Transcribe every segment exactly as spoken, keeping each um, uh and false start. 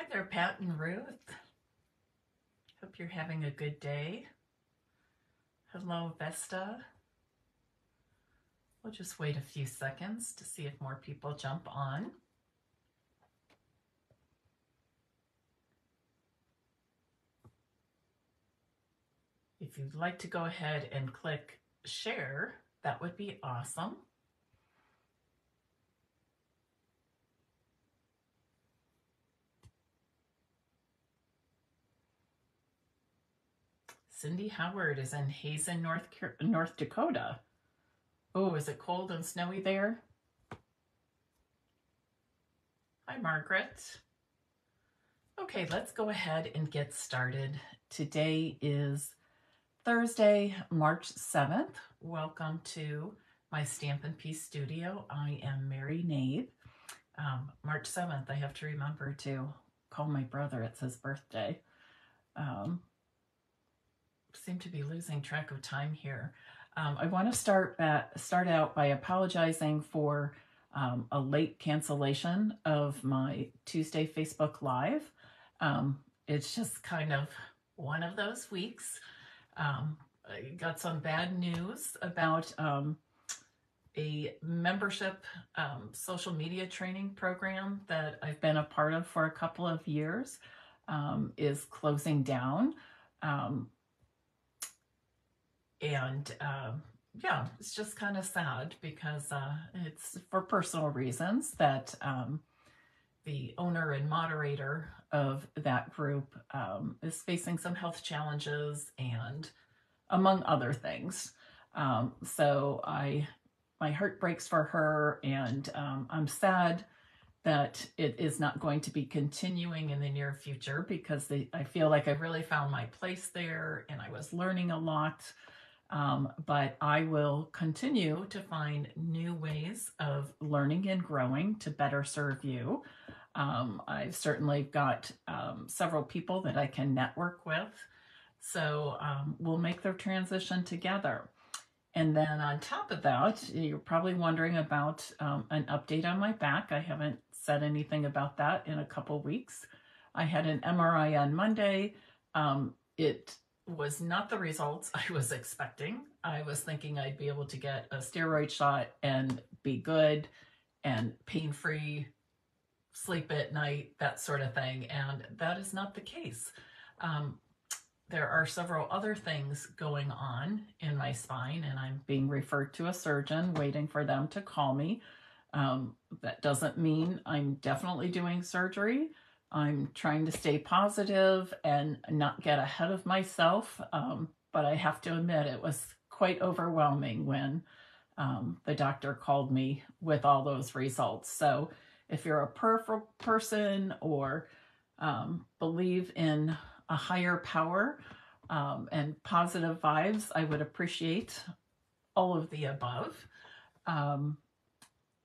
Hi there, Pat and Ruth. Hope you're having a good day. Hello, Vesta. We'll just wait a few seconds to see if more people jump on. If you'd like to go ahead and click share, that would be awesome. Cindy Howard is in Hazen, North, North Dakota. Oh, is it cold and snowy there? Hi, Margaret. Okay, let's go ahead and get started. Today is Thursday, March seventh. Welcome to my Stampin' Peace studio. I am Mary Knabe. Um, March seventh, I have to remember to call my brother. It's his birthday. Um, seem to be losing track of time here. Um, I want to start at, start out by apologizing for um, a late cancellation of my Tuesday Facebook Live. Um, it's just kind of one of those weeks. Um, I got some bad news about um, a membership um, social media training program that I've been a part of for a couple of years um, is closing down. Um, And um, yeah, it's just kind of sad because uh, it's for personal reasons that um, the owner and moderator of that group um, is facing some health challenges and among other things. Um, so I, my heart breaks for her, and um, I'm sad that it is not going to be continuing in the near future because they, I feel like I really found my place there and I was learning a lot. Um, but I will continue to find new ways of learning and growing to better serve you. Um, I've certainly got um, several people that I can network with. So um, we'll make the transition together. And then on top of that, you're probably wondering about um, an update on my back. I haven't said anything about that in a couple weeks. I had an M R I on Monday. Um, it was not the results I was expecting. I was thinking I'd be able to get a steroid shot and be good and pain-free, sleep at night, that sort of thing. And that is not the case. Um, there are several other things going on in my spine, and I'm being referred to a surgeon, waiting for them to call me. Um, that doesn't mean I'm definitely doing surgery. I'm trying to stay positive and not get ahead of myself, um, but I have to admit it was quite overwhelming when um, the doctor called me with all those results. So if you're a peripheral person or um, believe in a higher power um, and positive vibes, I would appreciate all of the above. Um,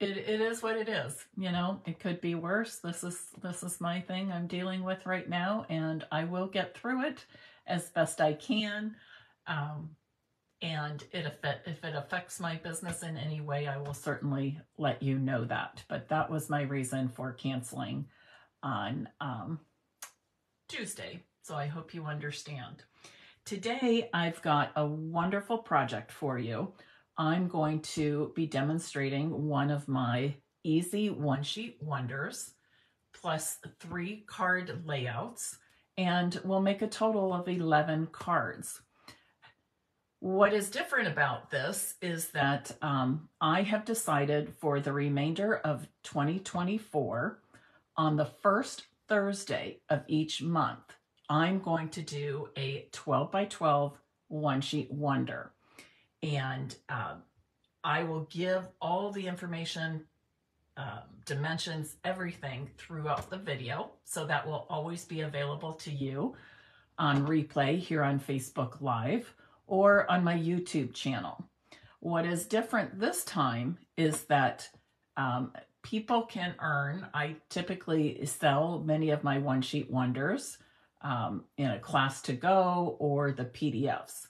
It, it is what it is, you know, it could be worse. This is, this is my thing I'm dealing with right now, and I will get through it as best I can. Um, and it, if, it, if it affects my business in any way, I will certainly let you know that. But that was my reason for canceling on um, Tuesday. So I hope you understand. Today, I've got a wonderful project for you. I'm going to be demonstrating one of my easy One Sheet Wonders plus three card layouts, and we'll make a total of eleven cards. What is different about this is that um, I have decided for the remainder of twenty twenty-four, on the first Thursday of each month, I'm going to do a twelve by twelve One Sheet Wonder. And um, I will give all the information, um, dimensions, everything throughout the video. So that will always be available to you on replay here on Facebook Live or on my YouTube channel. What is different this time is that um, people can earn, I typically sell many of my One Sheet Wonders um, in a class to go or the P D Fs.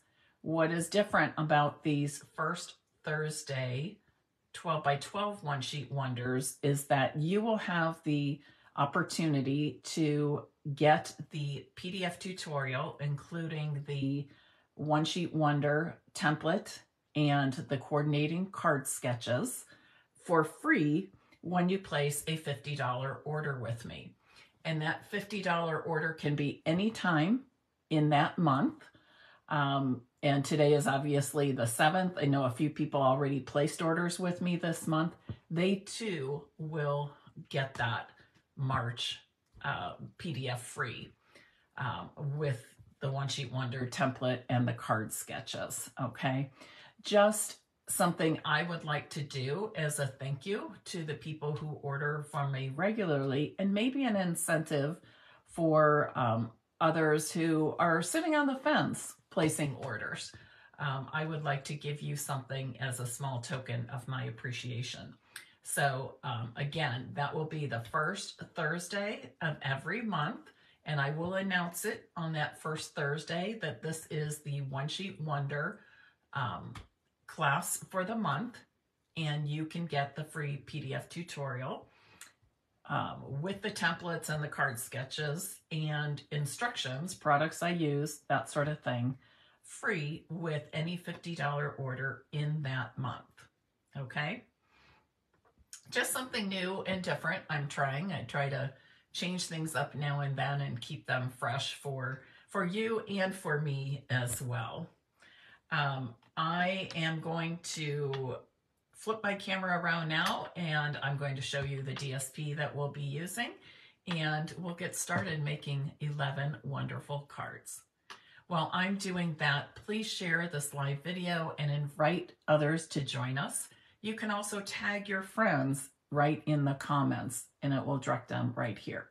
What is different about these first Thursday twelve by twelve One Sheet Wonders is that you will have the opportunity to get the P D F tutorial, including the One Sheet Wonder template and the coordinating card sketches, for free when you place a fifty dollar order with me. And that fifty dollar order can be any time in that month. Um, and today is obviously the seventh. I know a few people already placed orders with me this month. They too will get that March uh, P D F free um, with the One Sheet Wonder template and the card sketches, okay? Just something I would like to do as a thank you to the people who order from me regularly, and maybe an incentive for um, others who are sitting on the fence placing orders. Um, I would like to give you something as a small token of my appreciation. So um, again, that will be the first Thursday of every month, and I will announce it on that first Thursday that this is the One Sheet Wonder um, class for the month, and you can get the free P D F tutorial um, with the templates and the card sketches and instructions, products I use, that sort of thing, free with any fifty dollar order in that month, okay? Just something new and different I'm trying. I try to change things up now and then and keep them fresh for, for you and for me as well. Um, I am going to flip my camera around now, and I'm going to show you the D S P that we'll be using, and we'll get started making eleven wonderful cards. While I'm doing that, please share this live video and invite others to join us. You can also tag your friends right in the comments, and it will direct them right here.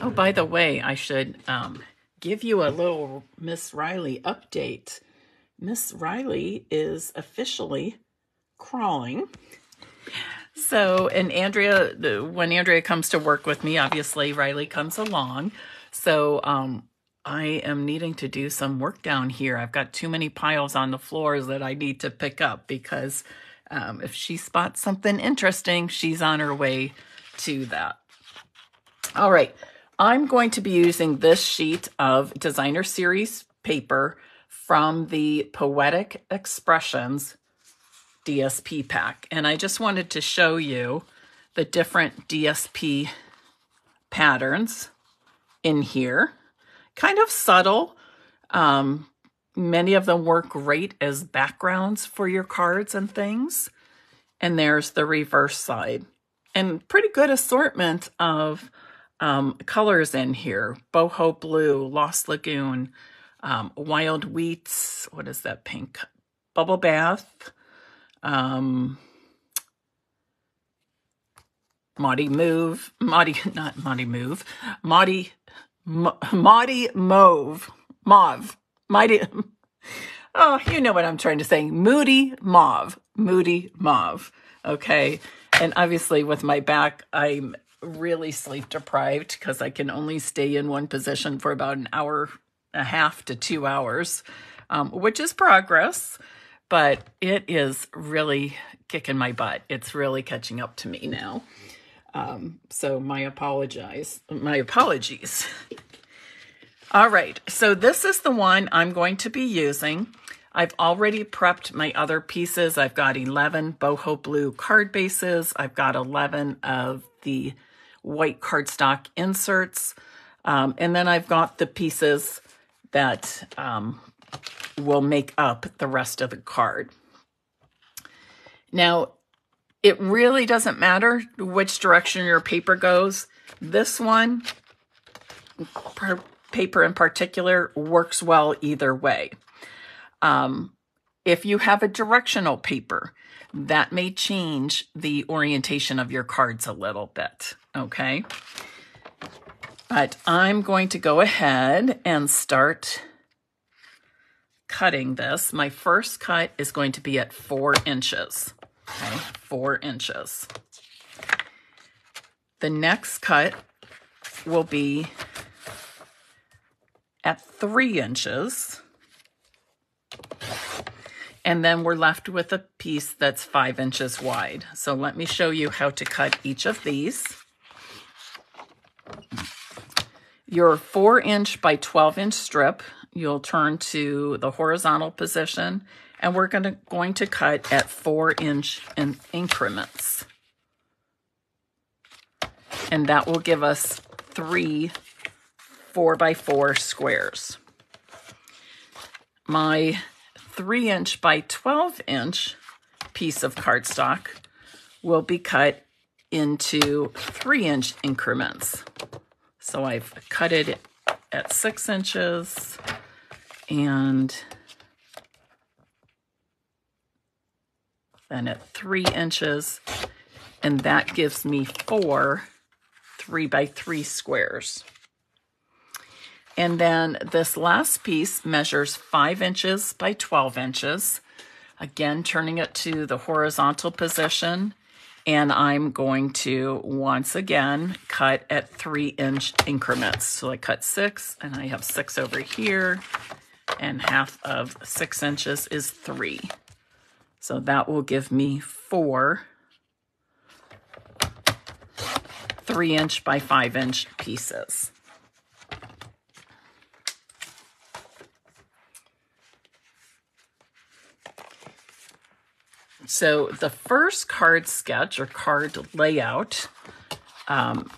Oh, by the way, I should um, give you a little Miss Riley update. Miss Riley is officially crawling. So, and Andrea, the, when Andrea comes to work with me, obviously Riley comes along. So um, I am needing to do some work down here. I've got too many piles on the floors that I need to pick up, because um, if she spots something interesting, she's on her way to that. All right. I'm going to be using this sheet of Designer Series paper from the Poetic Expressions D S P pack. And I just wanted to show you the different D S P patterns in here. Kind of subtle. Um, many of them work great as backgrounds for your cards and things. And there's the reverse side. And pretty good assortment of Um, colors in here. Boho Blue, Lost Lagoon, um, Wild Wheats, what is that pink? Bubble Bath, um, Moody Mauve, Moody, not Moody Mauve, Moody, Moody Mauve, Mauve, Mighty, oh, you know what I'm trying to say, Moody Mauve, Moody Mauve, okay? And obviously with my back, I'm really sleep deprived because I can only stay in one position for about an hour and a half to two hours, um, which is progress, but it is really kicking my butt. It's really catching up to me now. Um, so my apologize, my apologies. All right, so this is the one I'm going to be using. I've already prepped my other pieces. I've got eleven Boho Blue card bases. I've got eleven of the white cardstock inserts, um, and then I've got the pieces that um, will make up the rest of the card. Now, it really doesn't matter which direction your paper goes. This one, paper in particular, works well either way. Um, if you have a directional paper, that may change the orientation of your cards a little bit, okay? But I'm going to go ahead and start cutting this. My first cut is going to be at four inches. Okay, four inches. The next cut will be at three inches. And then we're left with a piece that's five inches wide. So let me show you how to cut each of these. Your four inch by twelve inch strip, you'll turn to the horizontal position, and we're gonna, going to cut at four inch in increments. And that will give us three four by four squares. My three inch by twelve inch piece of cardstock will be cut into three inch increments. So I've cut it at six inches and then at three inches, and that gives me four three by three squares. And then this last piece measures five inches by twelve inches. Again, turning it to the horizontal position. And I'm going to, once again, cut at three inch increments. So I cut six, and I have six over here, and half of six inches is three. So that will give me four three inch by five inch pieces. So the first card sketch or card layout, um,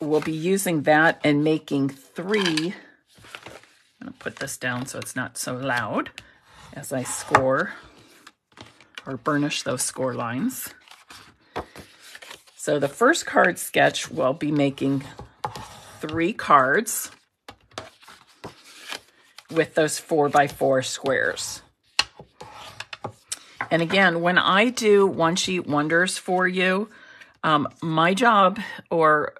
we'll be using that and making three. I'm going to put this down so it's not so loud as I score or burnish those score lines. So the first card sketch, we'll be making three cards with those four by four squares. And again, when I do One Sheet Wonders for you, um, my job or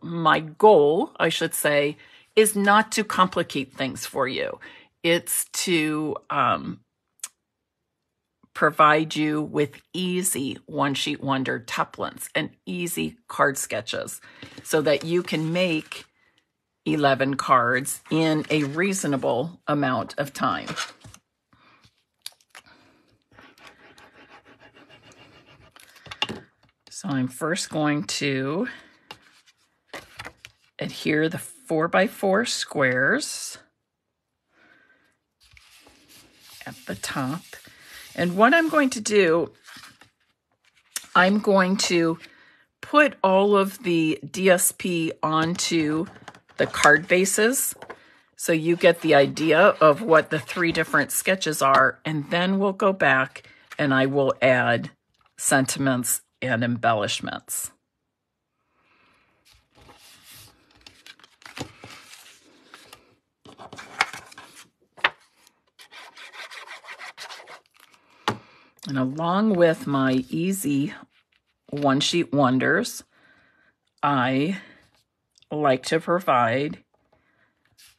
my goal, I should say, is not to complicate things for you. It's to um, provide you with easy One Sheet Wonder templates and easy card sketches so that you can make eleven cards in a reasonable amount of time. So I'm first going to adhere the four by four squares at the top. And what I'm going to do, I'm going to put all of the D S P onto the card bases so you get the idea of what the three different sketches are. And then we'll go back and I will add sentiments and embellishments. And along with my easy One Sheet Wonders, I like to provide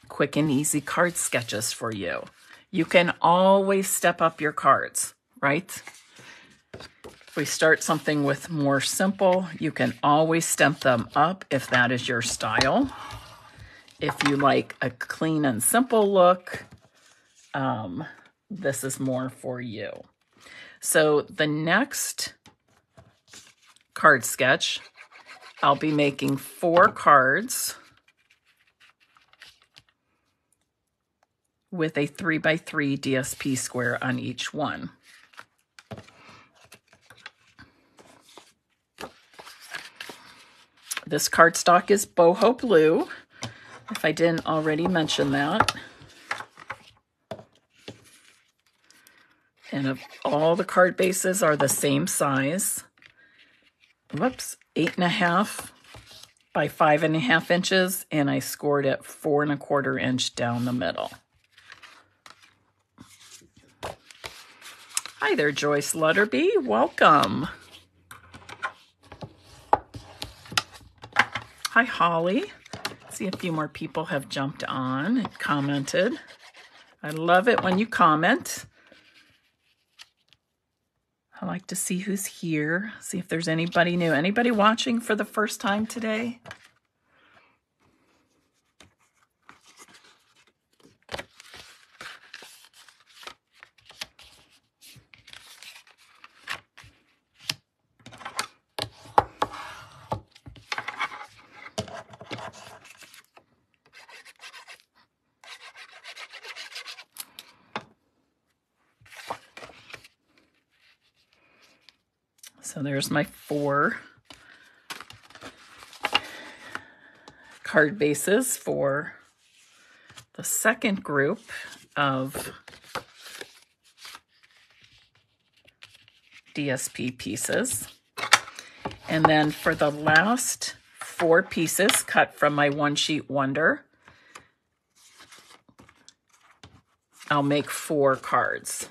quick and easy card sketches for you. You can always step up your cards, right? If we start something with more simple, you can always step them up if that is your style. If you like a clean and simple look, um, this is more for you. So the next card sketch, I'll be making four cards with a three by three D S P square on each one. This cardstock is Boho Blue, if I didn't already mention that. And of all the card bases are the same size. Whoops, eight and a half by five and a half inches, and I scored at four and a quarter inch down the middle. Hi there, Joyce Lutterby, welcome. Hi, Holly. see a few more people have jumped on and commented. I love it when you comment. I like to see who's here, see if there's anybody new. Anybody watching for the first time today? So there's my four card bases for the second group of D S P pieces. And then for the last four pieces cut from my One Sheet Wonder, I'll make four cards.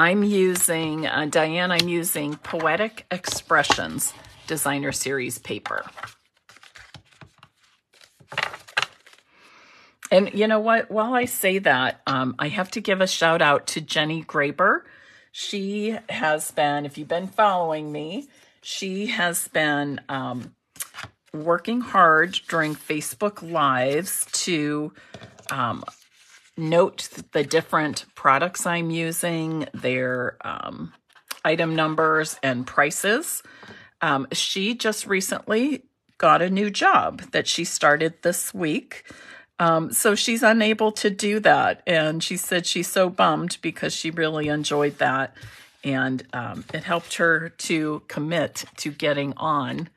I'm using, uh, Diane, I'm using Poetic Expressions Designer Series Paper. And you know what? While I say that, um, I have to give a shout out to Jenny Graber. She has been, if you've been following me, she has been um, working hard during Facebook Lives to... Um, note the different products I'm using, their um, item numbers and prices. Um, she just recently got a new job that she started this week. Um, so she's unable to do that. And she said she's so bummed because she really enjoyed that. And um, it helped her to commit to getting on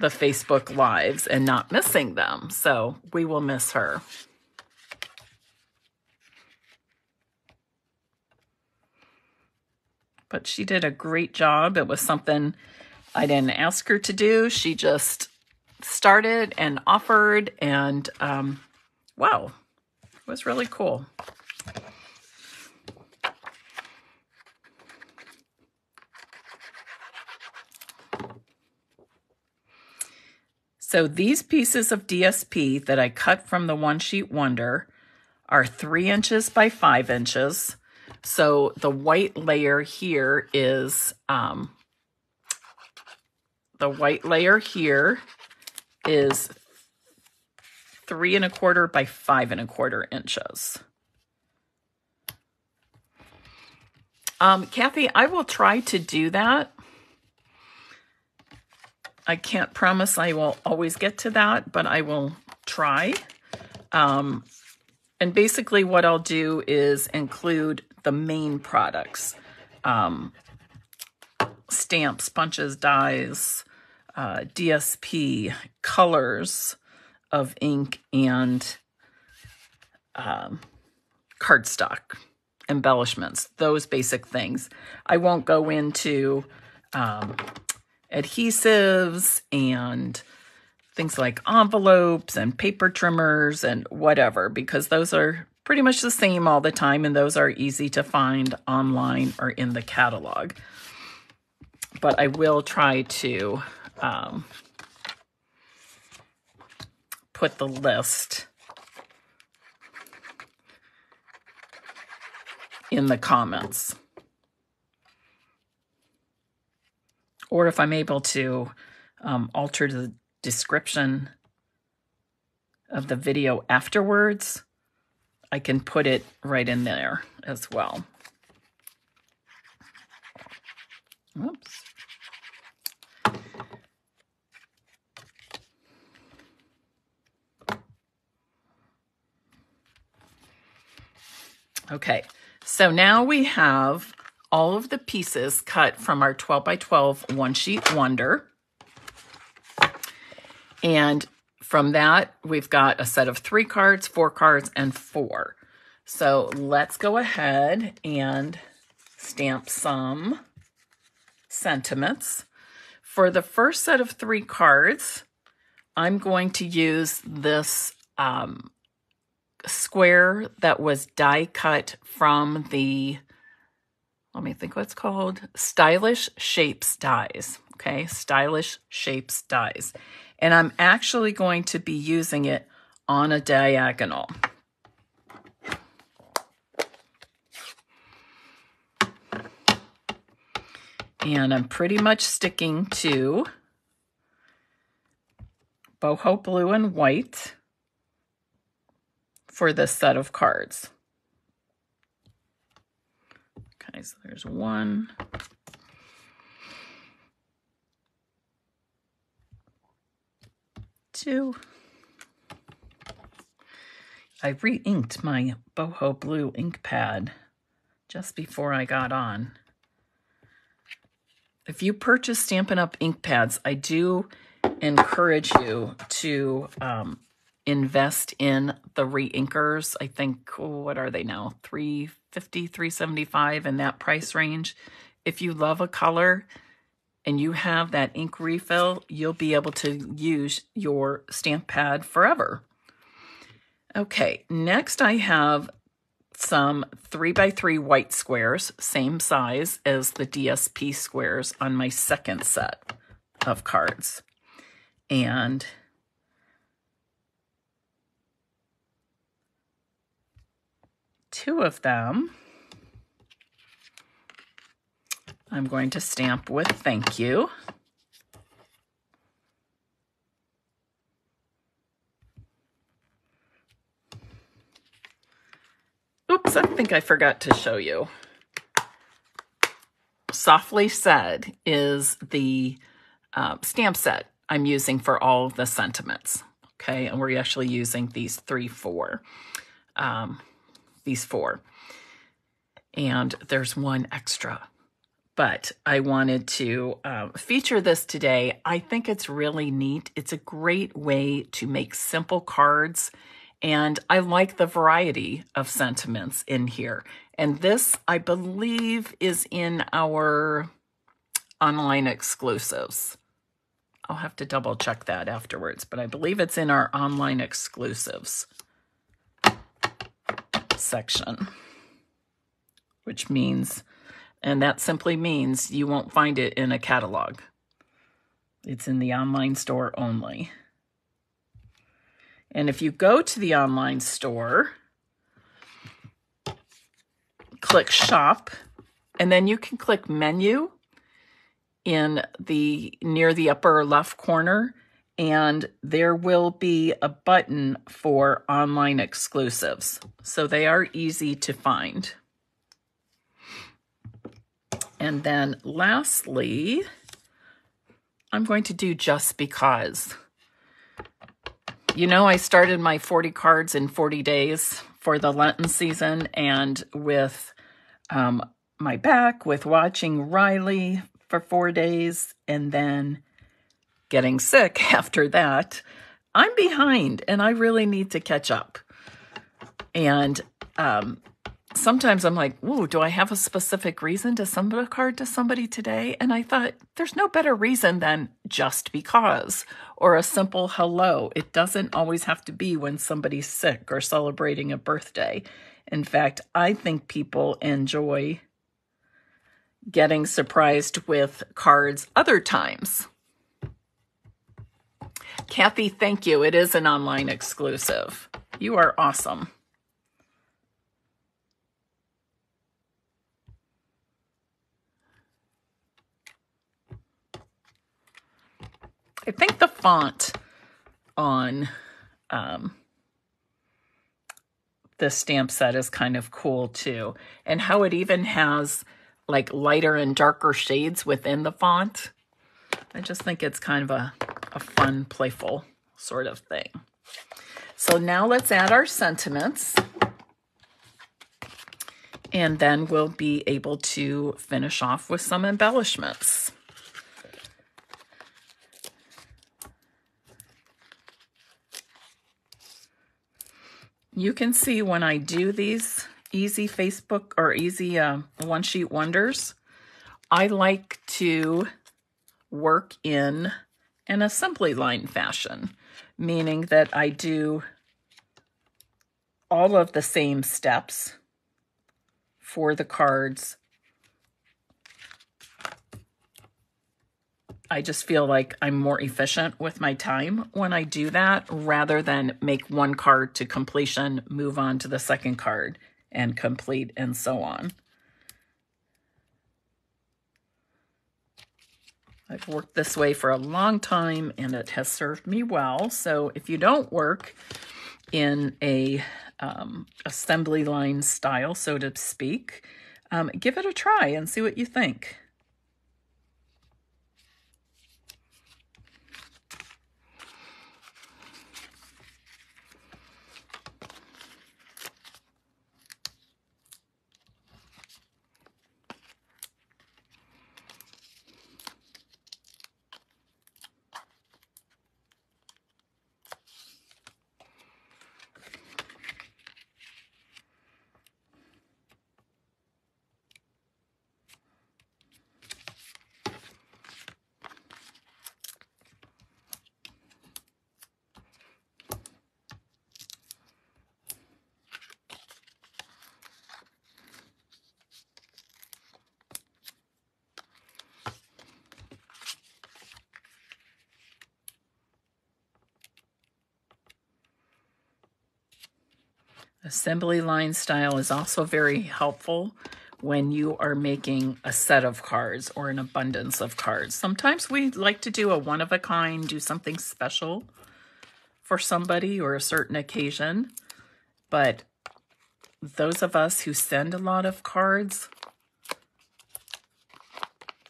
the Facebook Lives and not missing them. So we will miss her. But she did a great job. It was something I didn't ask her to do. She just started and offered, and um, wow, it was really cool. So these pieces of D S P that I cut from the One Sheet Wonder are three inches by five inches. So the white layer here is, um, the white layer here is three and a quarter by five and a quarter inches. Um, Kathy, I will try to do that. I can't promise I will always get to that, but I will try. Um, and basically what I'll do is include the main products, um, stamps, punches, dies, uh, D S P, colors of ink, and um, cardstock, embellishments, those basic things. I won't go into um, adhesives and things like envelopes and paper trimmers and whatever, because those are pretty much the same all the time, and those are easy to find online or in the catalog. But I will try to um, put the list in the comments. Or if I'm able to um, alter the description of the video afterwards, I can put it right in there as well. Oops. Okay, so now we have all of the pieces cut from our twelve by twelve One Sheet Wonder. And from that, we've got a set of three cards, four cards, and four. So let's go ahead and stamp some sentiments. For the first set of three cards, I'm going to use this um, square that was die cut from the, let me think what's called, Stylish Shapes dies. Okay, Stylish Shapes dies. And I'm actually going to be using it on a diagonal. And I'm pretty much sticking to Boho Blue and White for this set of cards. Okay, so there's one. Two. I re-inked my Boho Blue ink pad just before I got on. If you purchase Stampin' Up! Ink pads, I do encourage you to um, invest in the re-inkers. I think, oh, what are they now? three fifty, three seventy-five, in that price range. If you love a color and you have that ink refill, you'll be able to use your stamp pad forever. Okay, next I have some three by three white squares, same size as the D S P squares on my second set of cards. And two of them I'm going to stamp with thank you. Oops, I think I forgot to show you. Softly Said is the uh, stamp set I'm using for all of the sentiments. Okay, and we're actually using these three, four, um, these four. And there's one extra. But I wanted to um, feature this today. I think it's really neat. It's a great way to make simple cards. And I like the variety of sentiments in here. And this, I believe, is in our online exclusives. I'll have to double check that afterwards, but I believe it's in our online exclusives section, which means, and that simply means you won't find it in a catalog. It's in the online store only. And if you go to the online store, click shop, and then you can click menu in the near the upper left corner, and there will be a button for online exclusives. So they are easy to find. And then lastly, I'm going to do Just Because. You know, I started my forty cards in forty days for the Lenten season, and with um, my back, with watching Riley for four days and then getting sick after that, I'm behind and I really need to catch up. And um, sometimes I'm like, ooh, do I have a specific reason to send a card to somebody today? And I thought, there's no better reason than just because, or a simple hello. It doesn't always have to be when somebody's sick or celebrating a birthday. In fact, I think people enjoy getting surprised with cards other times. Kathy, thank you. It is an online exclusive. You are awesome. I think the font on um, this stamp set is kind of cool too. And how it even has like lighter and darker shades within the font. I just think it's kind of a, a fun, playful sort of thing. So now let's add our sentiments. And then we'll be able to finish off with some embellishments. You can see when I do these easy Facebook or easy um, One Sheet Wonders, I like to work in an assembly line fashion, meaning that I do all of the same steps for the cards. I just feel like I'm more efficient with my time when I do that, rather than make one card to completion, move on to the second card and complete, and so on. I've worked this way for a long time and it has served me well. So if you don't work in a um, assembly line style, so to speak, um, give it a try and see what you think. Assembly line style is also very helpful when you are making a set of cards or an abundance of cards. Sometimes we like to do a one of a kind, do something special for somebody or a certain occasion. But those of us who send a lot of cards,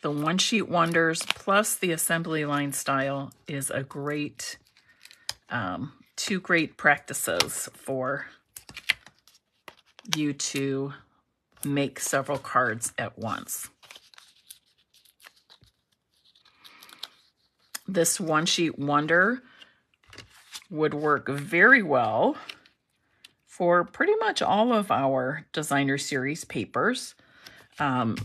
the One Sheet Wonders plus the assembly line style is a great, um, two great practices for you to make several cards at once. This One Sheet Wonder would work very well for pretty much all of our designer series papers. Um,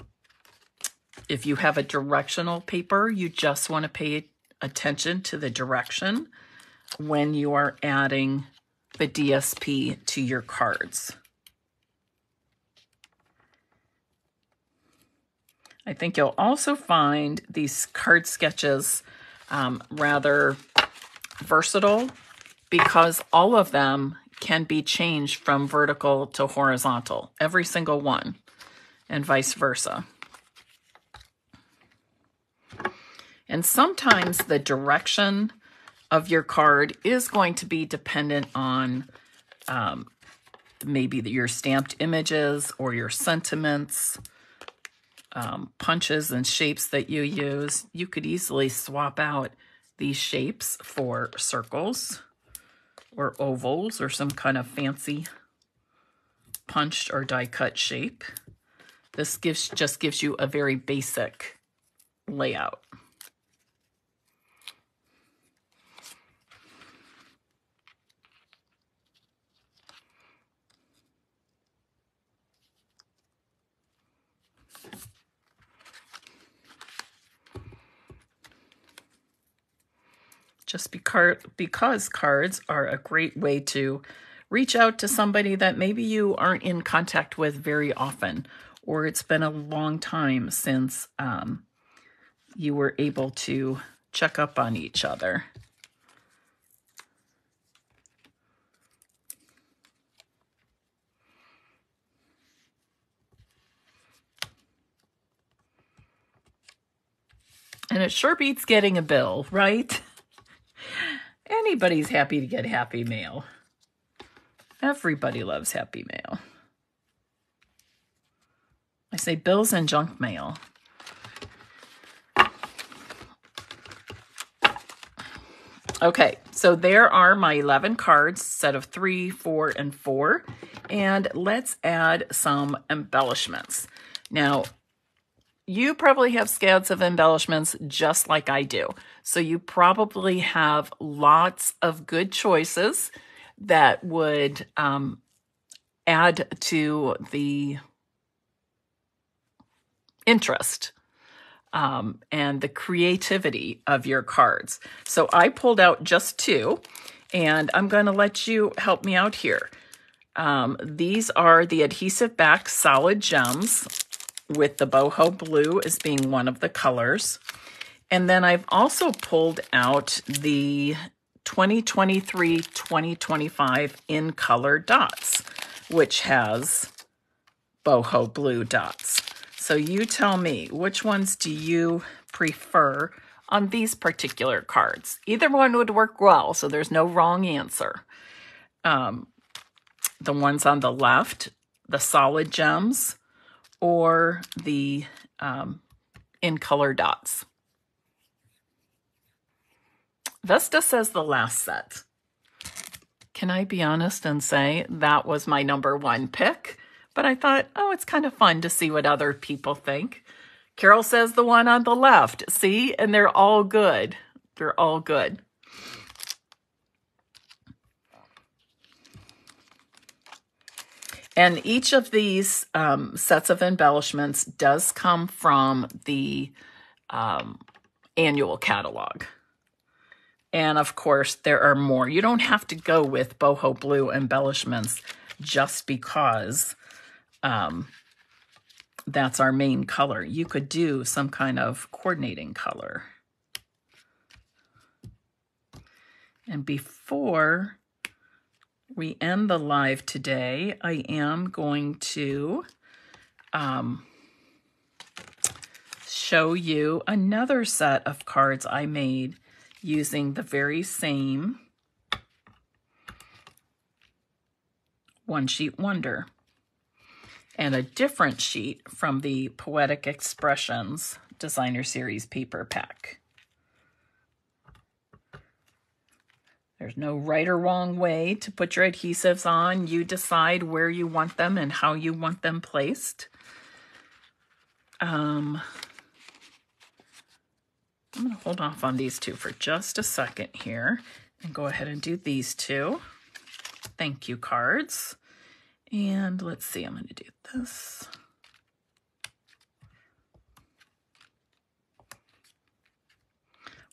if you have a directional paper, you just want to pay attention to the direction when you are adding the D S P to your cards. I think you'll also find these card sketches um, rather versatile, because all of them can be changed from vertical to horizontal, every single one, and vice versa. And sometimes the direction of your card is going to be dependent on um, maybe your stamped images or your sentiments. Um, punches and shapes that you use. You could easily swap out these shapes for circles or ovals or some kind of fancy punched or die cut shape. This gives just gives you a very basic layout. Just because cards are a great way to reach out to somebody that maybe you aren't in contact with very often, or it's been a long time since um, you were able to check up on each other. And it sure beats getting a bill, right? Anybody's happy to get happy mail. Everybody loves happy mail. I say bills and junk mail. Okay, so there are my eleven cards, set of three, four, and four. And let's add some embellishments. Now, you probably have scads of embellishments just like I do. So you probably have lots of good choices that would um, add to the interest um, and the creativity of your cards. So I pulled out just two, and I'm going to let you help me out here. Um, these are the adhesive back solid gems, with the Boho Blue as being one of the colors. And then I've also pulled out the twenty twenty-three twenty twenty-five in color dots, which has Boho Blue dots. So you tell me, which ones do you prefer on these particular cards? Either one would work well, so there's no wrong answer. Um, the ones on the left, the solid gems, or the um, in color dots. Vesta says the last set. Can I be honest and say that was my number one pick? But I thought, oh, it's kind of fun to see what other people think. Carol says the one on the left. See, and they're all good. They're all good. And each of these um, sets of embellishments does come from the um, annual catalog. And of course, there are more. You don't have to go with Boho Blue embellishments just because um, that's our main color. You could do some kind of coordinating color. And before we end the live today, I am going to um, show you another set of cards I made using the very same One Sheet Wonder and a different sheet from the Poetic Expressions Designer Series Paper Pack. There's no right or wrong way to put your adhesives on. You decide where you want them and how you want them placed. Um, I'm going to hold off on these two for just a second here and go ahead and do these two thank you cards. And let's see, I'm going to do this.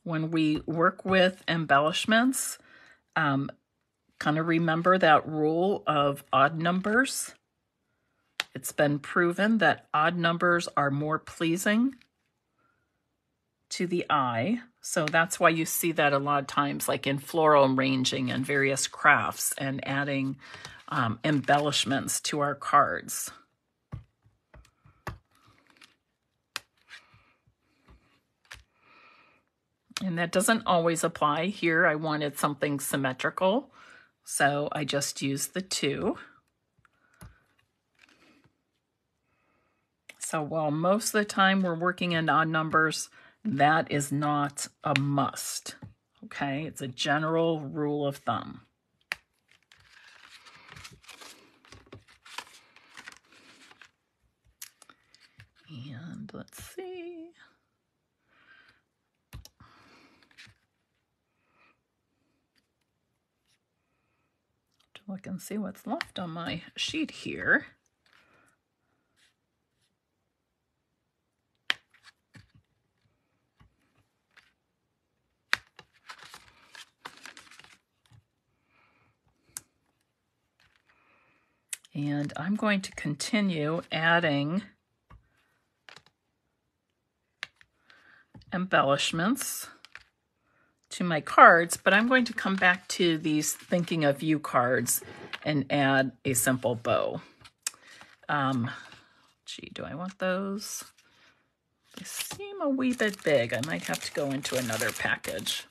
When we work with embellishments, Um, kind of remember that rule of odd numbers. It's been proven that odd numbers are more pleasing to the eye. So that's why you see that a lot of times, like in floral arranging and various crafts and adding um, embellishments to our cards. And that doesn't always apply. Here I wanted something symmetrical, so I just used the two. So while most of the time we're working in odd numbers, that is not a must, okay? It's a general rule of thumb. And let's see. Look and see what's left on my sheet here. And I'm going to continue adding embellishments to my cards, but I'm going to come back to these Thinking of You cards and add a simple bow. Um, gee, do I want those? They seem a wee bit big. I might have to go into another package.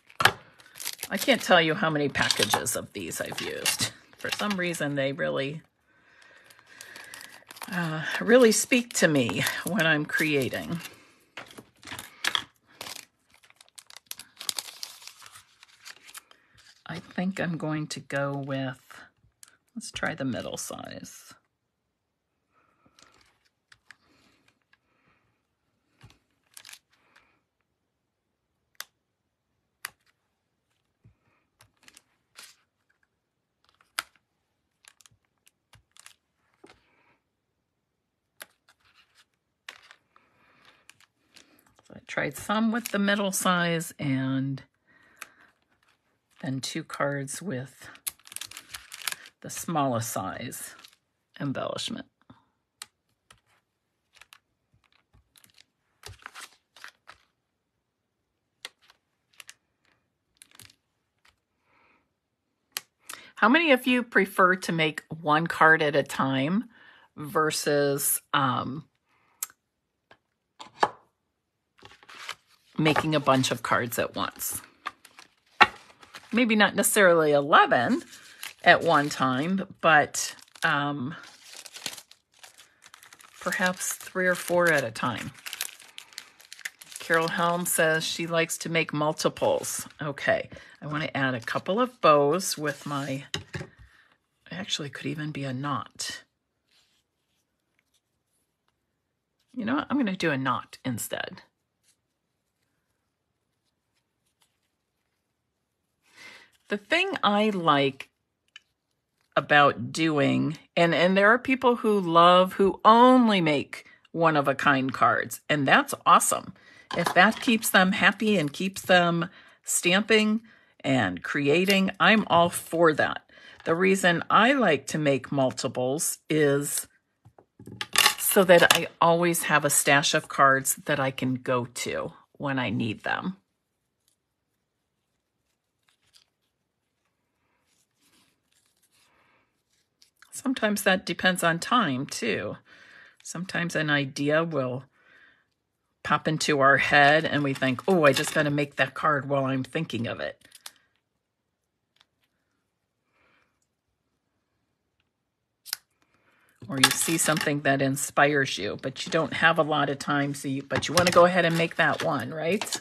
I can't tell you how many packages of these I've used. For some reason, they really, uh, really speak to me when I'm creating. I think I'm going to go with, let's try the middle size. tried some with the middle size and then two cards with the smallest size embellishment. How many of you prefer to make one card at a time versus um, making a bunch of cards at once? Maybe not necessarily eleven at one time, but um, perhaps three or four at a time. Carol Helm says she likes to make multiples. Okay, I want to add a couple of bows with my, actually could even be a knot. You know what, I'm going to do a knot instead. The thing I like about doing, and, and there are people who love, who only make one-of-a-kind cards, and that's awesome. If that keeps them happy and keeps them stamping and creating, I'm all for that. The reason I like to make multiples is so that I always have a stash of cards that I can go to when I need them. Sometimes that depends on time, too. Sometimes an idea will pop into our head and we think, oh, I just got to make that card while I'm thinking of it. Or you see something that inspires you, but you don't have a lot of time, so you, but you want to go ahead and make that one, right?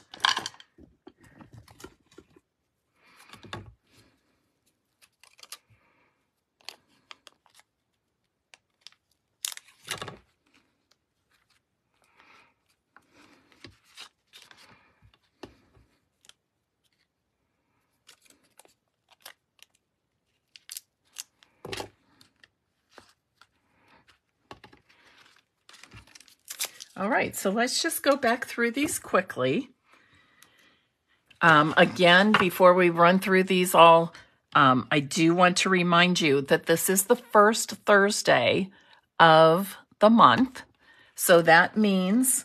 All right, so let's just go back through these quickly. Um, again, before we run through these all, um, I do want to remind you that this is the first Thursday of the month. So that means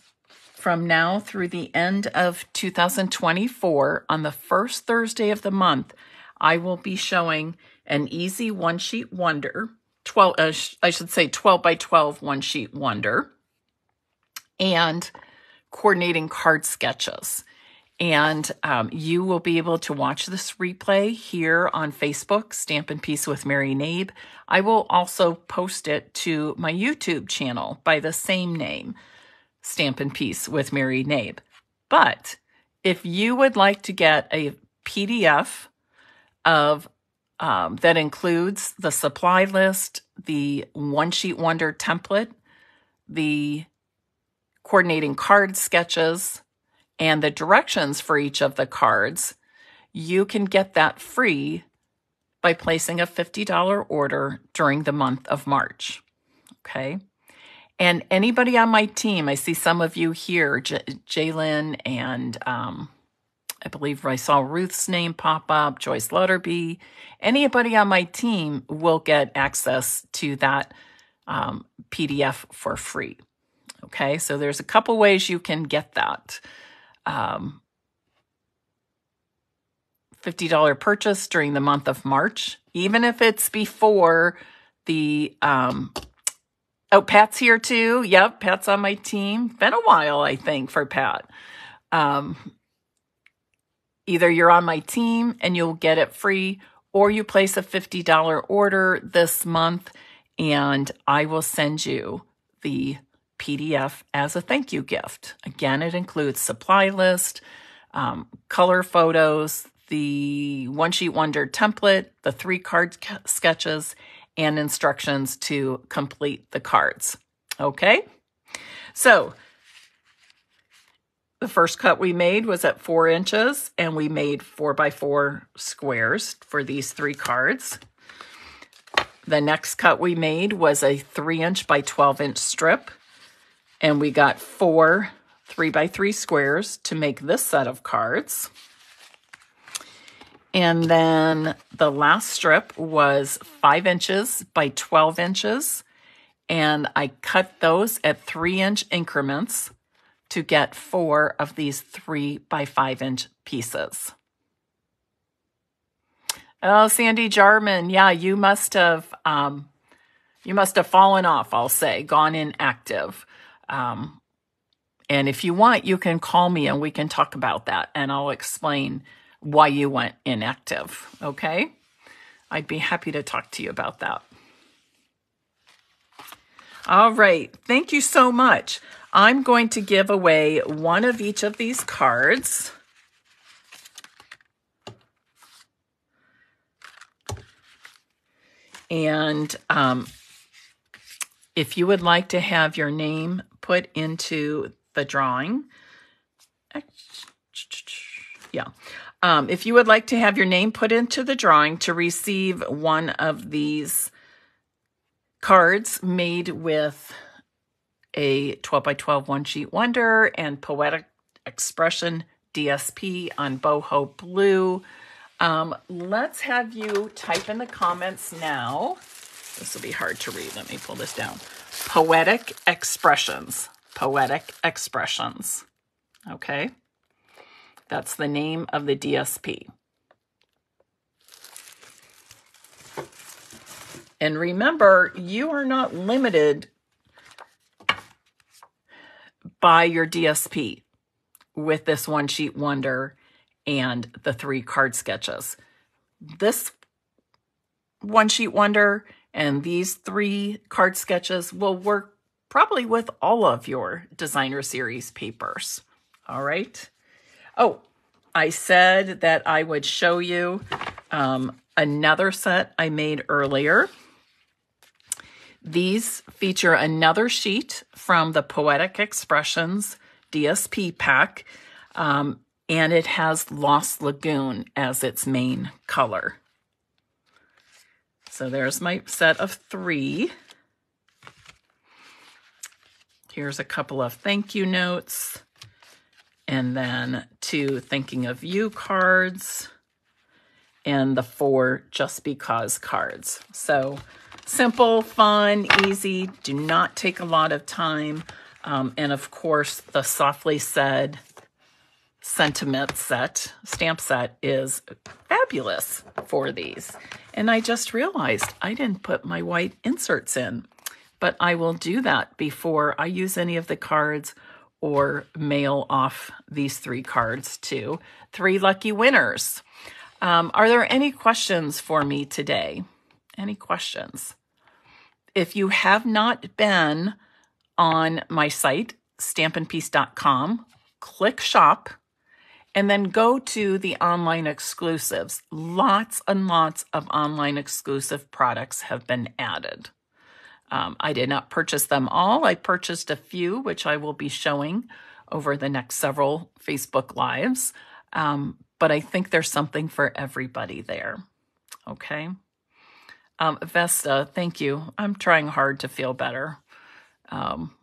from now through the end of two thousand twenty-four, on the first Thursday of the month, I will be showing an easy One Sheet Wonder, twelve, uh, I should say twelve by twelve One Sheet Wonder, and coordinating card sketches. And um, you will be able to watch this replay here on Facebook, Stampin' Peace with Mary Knabe. I will also post it to my YouTube channel by the same name, Stampin' Peace with Mary Knabe. But if you would like to get a P D F of um, that includes the supply list, the One Sheet Wonder template, the coordinating card sketches, and the directions for each of the cards, you can get that free by placing a fifty dollar order during the month of March, okay? And anybody on my team, I see some of you here, J Jalen and um, I believe I saw Ruth's name pop up, Joyce Lutterby. Anybody on my team will get access to that um, P D F for free. Okay, so there's a couple ways you can get that. Um, fifty dollar purchase during the month of March, even if it's before the, um, oh, Pat's here too. Yep, Pat's on my team. Been a while, I think, for Pat. Um, either you're on my team and you'll get it free, or you place a fifty dollar order this month and I will send you the P D F as a thank you gift. Again, it includes supply list, um, color photos, the One Sheet Wonder template, the three card sketches, and instructions to complete the cards. Okay, so the first cut we made was at four inches, and we made four by four squares for these three cards. The next cut we made was a three inch by twelve inch strip, and we got four three by three squares to make this set of cards. And then the last strip was five inches by twelve inches. And I cut those at three inch increments to get four of these three by five inch pieces. Oh, Sandy Jarman, yeah, you must have, um, you must have fallen off, I'll say, gone inactive. Um, and if you want, you can call me and we can talk about that and I'll explain why you went inactive, okay? I'd be happy to talk to you about that. All right, thank you so much. I'm going to give away one of each of these cards. And um, if you would like to have your name put into the drawing, yeah. Um, if you would like to have your name put into the drawing to receive one of these cards made with a twelve by twelve One Sheet Wonder and Poetic Expression D S P on Boho Blue. Um, let's have you type in the comments now. This will be hard to read. Let me pull this down. Poetic Expressions. Poetic Expressions. Okay. That's the name of the D S P. And remember, you are not limited by your D S P with this One Sheet Wonder and the three card sketches. This One Sheet Wonder and these three card sketches will work probably with all of your Designer Series papers. All right. Oh, I said that I would show you um, another set I made earlier. These feature another sheet from the Poetic Expressions D S P pack, um, and it has Lost Lagoon as its main color. So there's my set of three. Here's a couple of thank you notes, and then two thinking of you cards, and the four just because cards. So simple, fun, easy, do not take a lot of time. Um, and of course, the Softly Said sentiment set, stamp set, is fabulous for these. And I just realized I didn't put my white inserts in, but I will do that before I use any of the cards or mail off these three cards to three lucky winners. Um, are there any questions for me today? Any questions? If you have not been on my site, stampin peace dot com, click shop, and then go to the online exclusives. Lots and lots of online exclusive products have been added. Um, I did not purchase them all. I purchased a few, which I will be showing over the next several Facebook Lives. Um, but I think there's something for everybody there. Okay. Um, Vesta, thank you. I'm trying hard to feel better. Um,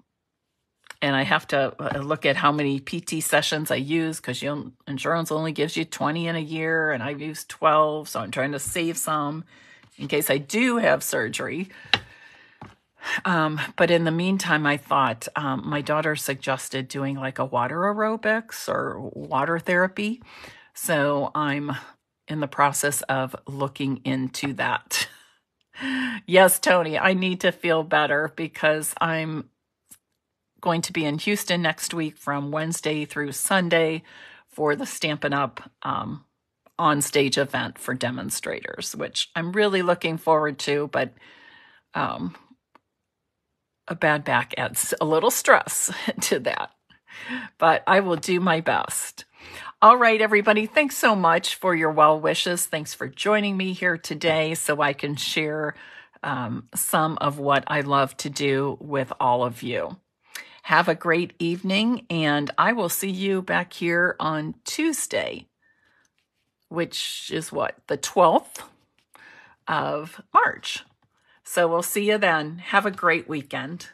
and I have to look at how many P T sessions I use because insurance only gives you twenty in a year and I've used twelve. So I'm trying to save some in case I do have surgery. Um, but in the meantime, I thought um, my daughter suggested doing like a water aerobics or water therapy. So I'm in the process of looking into that. Yes, Tony, I need to feel better because I'm going to be in Houston next week from Wednesday through Sunday for the Stampin' Up! Um, on-stage event for demonstrators, which I'm really looking forward to, but um, a bad back adds a little stress to that. But I will do my best. All right, everybody, thanks so much for your well wishes. Thanks for joining me here today so I can share um, some of what I love to do with all of you. Have a great evening, and I will see you back here on Tuesday, which is what, the twelfth of March. So we'll see you then. Have a great weekend.